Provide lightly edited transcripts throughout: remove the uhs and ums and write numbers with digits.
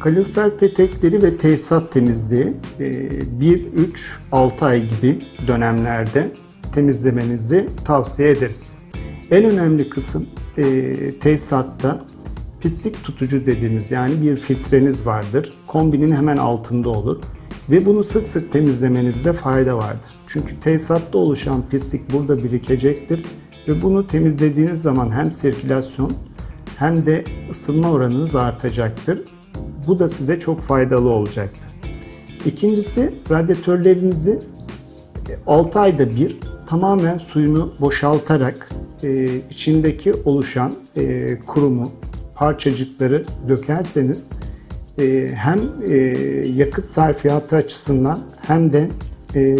Kalorifer petekleri ve tesisat temizliği 1-3-6 ay gibi dönemlerde temizlemenizi tavsiye ederiz. En önemli kısım tesisatta pislik tutucu dediğimiz, yani bir filtreniz vardır. Kombinin hemen altında olur ve bunu sık sık temizlemenizde fayda vardır. Çünkü tesisatta oluşan pislik burada birikecektir ve bunu temizlediğiniz zaman hem sirkülasyon hem de ısınma oranınız artacaktır. Bu da size çok faydalı olacaktır. İkincisi, radyatörlerinizi 6 ayda bir tamamen suyunu boşaltarak içindeki oluşan kurumu, parçacıkları dökerseniz hem yakıt sarfiyatı açısından hem de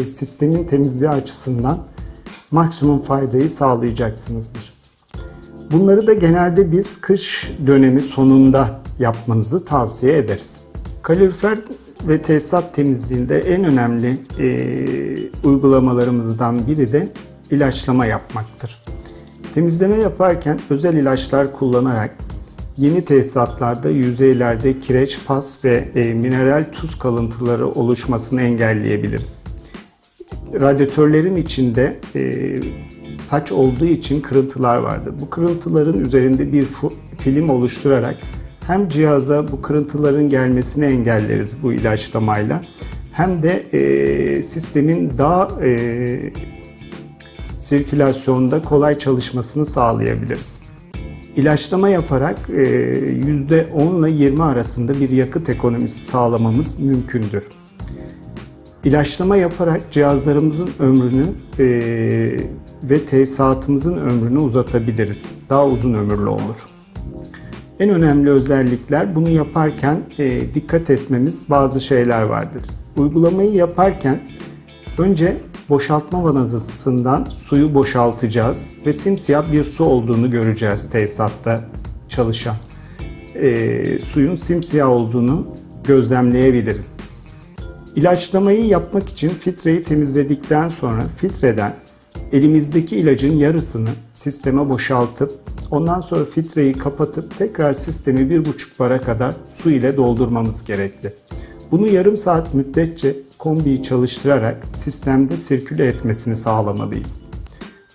sistemin temizliği açısından maksimum faydayı sağlayacaksınızdır. Bunları da genelde biz kış dönemi sonunda yapmanızı tavsiye ederiz. Kalorifer ve tesisat temizliğinde en önemli uygulamalarımızdan biri de ilaçlama yapmaktır. Temizleme yaparken özel ilaçlar kullanarak yeni tesisatlarda yüzeylerde kireç, pas ve mineral tuz kalıntıları oluşmasını engelleyebiliriz. Radyatörlerin içinde saç olduğu için kırıntılar vardır. Bu kırıntıların üzerinde bir film oluşturarak hem cihaza bu kırıntıların gelmesini engelleriz bu ilaçlamayla, hem de sistemin daha sirkülasyonda kolay çalışmasını sağlayabiliriz. İlaçlama yaparak %10 ile %20 arasında bir yakıt ekonomisi sağlamamız mümkündür. İlaçlama yaparak cihazlarımızın ömrünü ve tesisatımızın ömrünü uzatabiliriz. Daha uzun ömürlü olur. En önemli özellikler, bunu yaparken dikkat etmemiz bazı şeyler vardır. Uygulamayı yaparken önce boşaltma vanasından suyu boşaltacağız ve simsiyah bir su olduğunu göreceğiz tesisatta çalışan. Suyun simsiyah olduğunu gözlemleyebiliriz. İlaçlamayı yapmak için filtreyi temizledikten sonra filtreden elimizdeki ilacın yarısını sisteme boşaltıp ondan sonra filtreyi kapatıp tekrar sistemi 1,5 bara kadar su ile doldurmamız gerekli. Bunu yarım saat müddetçe kombiyi çalıştırarak sistemde sirküle etmesini sağlamalıyız.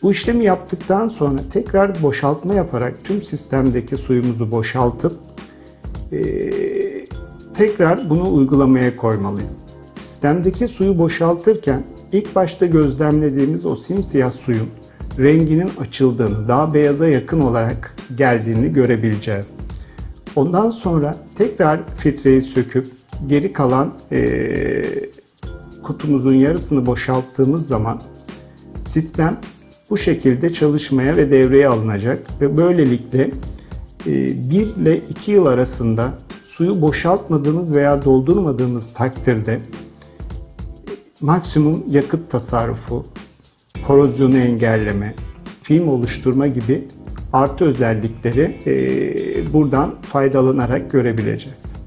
Bu işlemi yaptıktan sonra tekrar boşaltma yaparak tüm sistemdeki suyumuzu boşaltıp tekrar bunu uygulamaya koymalıyız. Sistemdeki suyu boşaltırken ilk başta gözlemlediğimiz o simsiyah suyun renginin açıldığını, daha beyaza yakın olarak geldiğini görebileceğiz. Ondan sonra tekrar filtreyi söküp geri kalan kutumuzun yarısını boşalttığımız zaman sistem bu şekilde çalışmaya ve devreye alınacak ve böylelikle 1 ile 2 yıl arasında suyu boşaltmadığımız veya doldurmadığımız takdirde maksimum yakıt tasarrufu, korozyonu engelleme, film oluşturma gibi artı özellikleri buradan faydalanarak görebileceğiz.